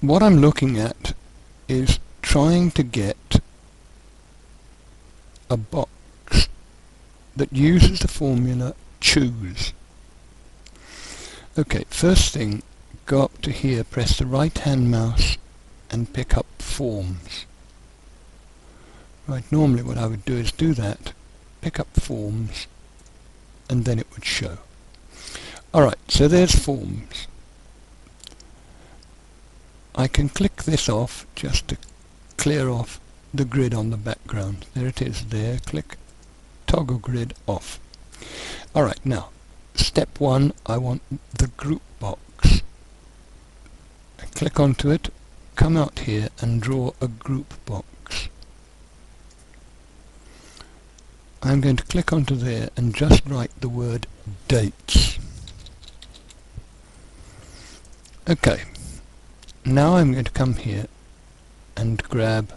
what I'm looking at is trying to get a box that uses the formula choose. Okay, first thing, go up to here, press the right hand mouse and pick up Forms. Right, normally what I would do is do that, pick up Forms, and then it would show. Alright, so there's Forms. I can click this off just to clear off the grid on the background. There it is there, click toggle grid off. Alright, now step one, I want the group box. I click onto it, come out here and draw a group box. I'm going to click onto there and just write the word dates. Okay, now I'm going to come here and grab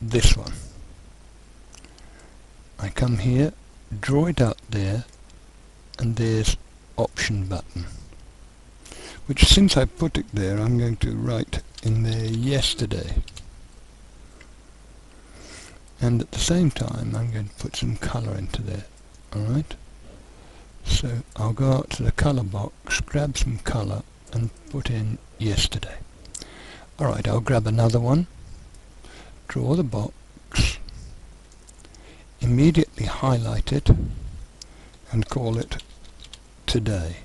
this one. I come here, draw it out there, and there's option button, which since I put it there I'm going to write in there yesterday, and at the same time I'm going to put some color into there. Alright, so I'll go out to the color box, grab some color and put in yesterday. Alright, I'll grab another one, draw the box, immediately highlight it and call it today.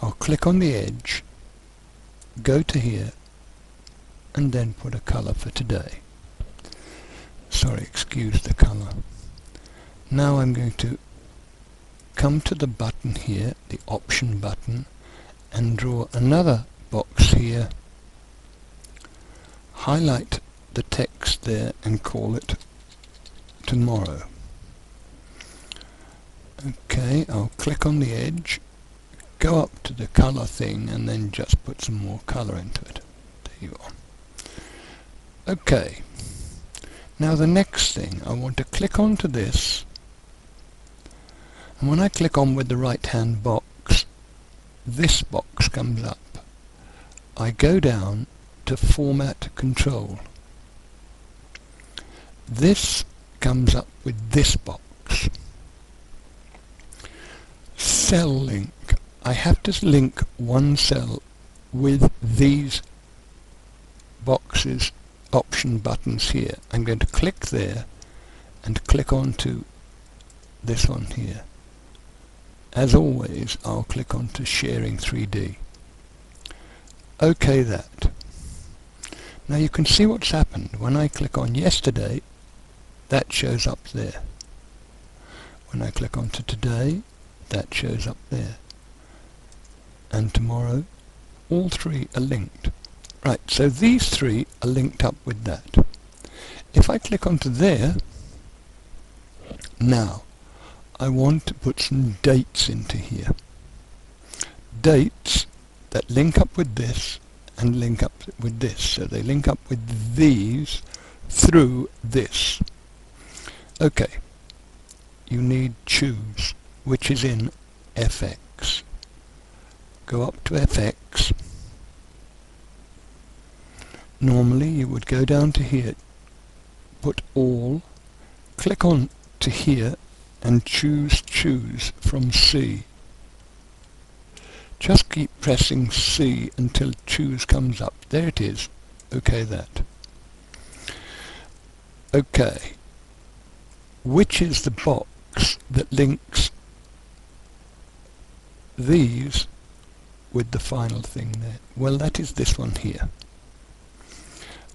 I'll click on the edge, go to here and then put a color for today. Sorry, excuse the color. Now I'm going to come to the button here, the option button, and draw another box here, highlight the text there and call it tomorrow. Okay, I'll click on the edge, go up to the color thing and then just put some more color into it. There you are. Okay, now the next thing, I want to click onto this, and when I click on with the right hand box, this box comes up. I go down to Format Control. This comes up with this box. Cell link. I have to link one cell with these boxes, option buttons here. I'm going to click there and click onto this one here. As always, I'll click onto Sharing 3D. OK that. Now you can see what's happened. When I click on yesterday, that shows up there. When I click onto today, that shows up there. And tomorrow, all three are linked. Right, so these three are linked up with that. If I click onto there, now I want to put some dates into here. Dates that link up with this and link up with this. So they link up with these through this. Okay, you need Choose, which is in FX. Go up to FX. Normally you would go down to here, put all, click on to here and choose from C. Just keep pressing C until Choose comes up. There it is. Okay that. Okay, which is the box that links these with the final thing there? Well, that is this one here.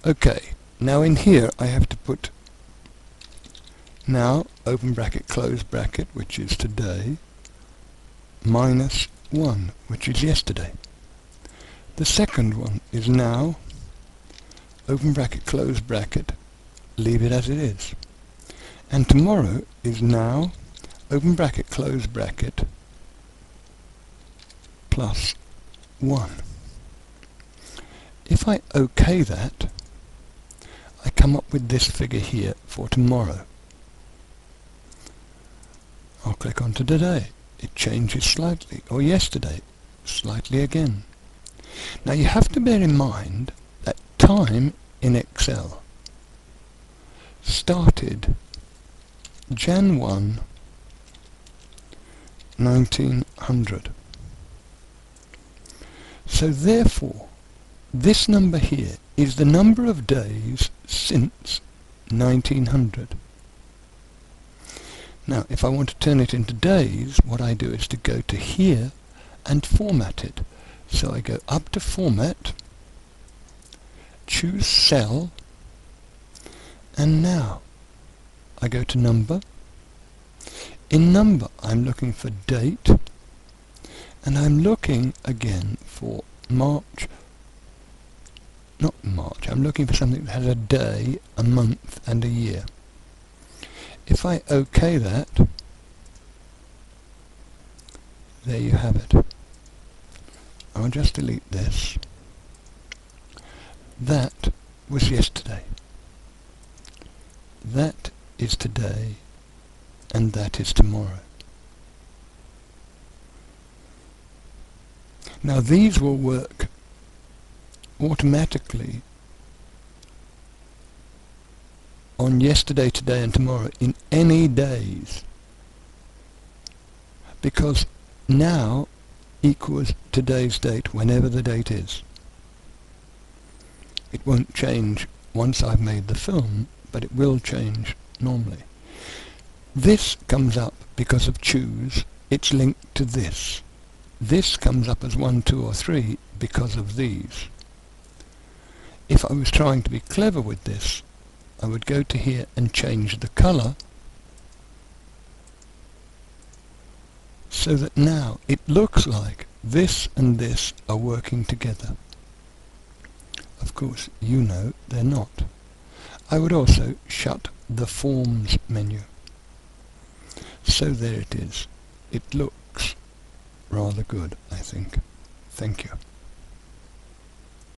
Okay, now in here I have to put now open bracket close bracket, which is today, minus 1, which is yesterday. The second one is now open bracket close bracket, leave it as it is, and tomorrow is now open bracket close bracket plus 1. If I OK that, I come up with this figure here for tomorrow. I'll click on to today. it changes slightly, or yesterday, slightly again. Now you have to bear in mind that time in Excel started Jan 1, 1900. So therefore, this number here is the number of days since 1900. Now, if I want to turn it into days, what I do is to go to here and format it. So I go up to Format, choose Cell, and now I go to Number. In Number, I'm looking for Date, and I'm looking again for March. Not March, I'm looking for something that has a day, a month, and a year. If I OK that, there you have it. I'll just delete this. That was yesterday. That is today, and that is tomorrow. Now these will work automatically on yesterday, today and tomorrow in any days, because now equals today's date whenever the date is. It won't change once I've made the film, but it will change normally. This comes up because of Choose, it's linked to this. This comes up as 1, 2 or 3 because of these. If I was trying to be clever with this, I would go to here and change the color so that now it looks like this and this are working together. Of course, you know they're not. I would also shut the Forms menu. So there it is. It looks rather good, I think. Thank you.